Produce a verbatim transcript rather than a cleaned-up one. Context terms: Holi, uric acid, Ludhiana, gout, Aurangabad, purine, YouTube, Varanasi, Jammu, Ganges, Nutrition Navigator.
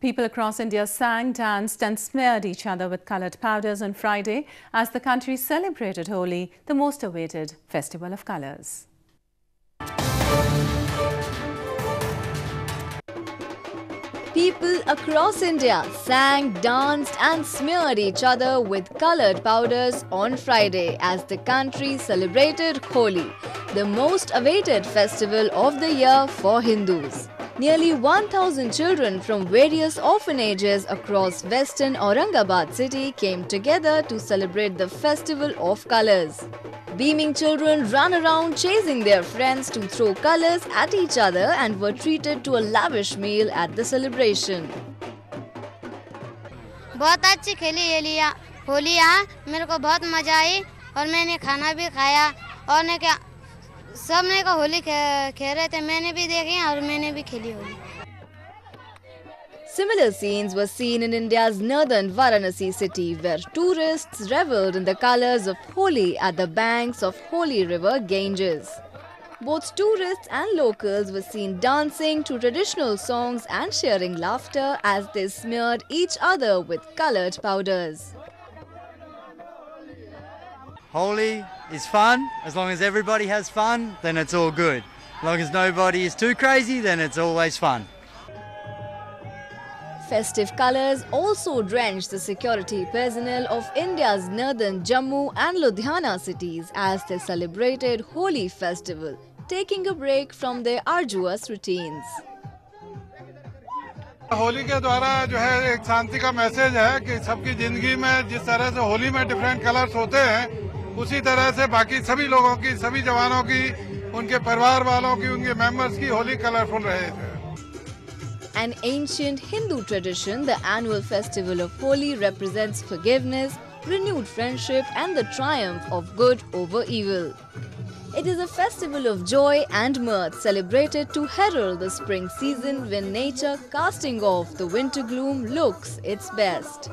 People across India sang, danced and smeared each other with coloured powders on Friday as the country celebrated Holi, the most awaited festival of colours. People across India sang, danced and smeared each other with coloured powders on Friday as the country celebrated Holi, the most awaited festival of the year for Hindus. Nearly one thousand children from various orphanages across western Aurangabad city came together to celebrate the festival of colours. Beaming children ran around chasing their friends to throw colours at each other and were treated to a lavish meal at the celebration. बहुत अच्छी खेली ये लिया होली यहाँ मेरे को बहुत मजा आई और मैंने खाना भी खाया और ने क्या सबने का होली खेल रहे थे मैंने भी देखी और मैंने भी खेली Holi. Similar scenes were seen in India's northern Varanasi city, where tourists revelled in the colours of Holi at the banks of Holi river Ganges. Both tourists and locals were seen dancing to traditional songs and sharing laughter as they smeared each other with coloured powders. Holi is fun. As long as everybody has fun, then it's all good. As long as nobody is too crazy, then it's always fun. Festive colours also drenched the security personnel of India's northern Jammu and Ludhiana cities as they celebrated Holi festival, taking a break from their arduous routines. Holi के द्वारा जो है एक शांति का message है कि सबकी जिंदगी में जिस तरह से होली में डिफरेंट कलर्स होते हैं उसी तरह से बाकी सभी लोगों की सभी जवानों की उनके परिवार वालों की उनके मेंबर्स की होली कलरफुल रहे थे. An ancient Hindu tradition, the annual festival of Holi represents forgiveness, renewed friendship and the triumph of good over evil. It is a festival of joy and mirth celebrated to herald the spring season when nature, casting off the winter gloom, looks its best.